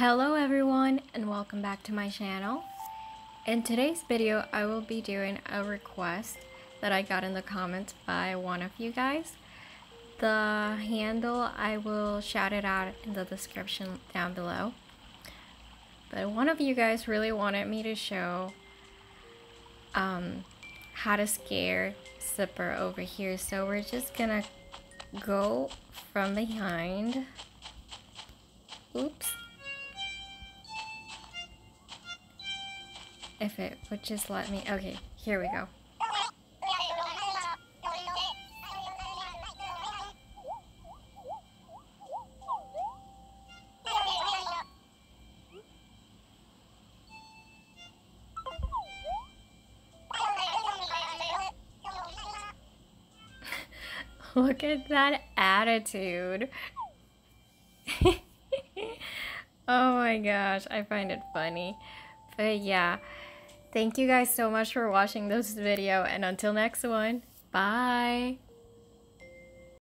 Hello everyone and welcome back to my channel. In today's video I will be doing a request that I got in the comments by one of you guys. The handle, I will shout it out in the description down below, but one of you guys really wanted me to show how to scare Zipper over here, so we're just gonna go from behind. Oops. If it would just let me. Okay, here we go. Look at that attitude. Oh my gosh, I find it funny. But yeah. Thank you guys so much for watching this video, and until next one, bye!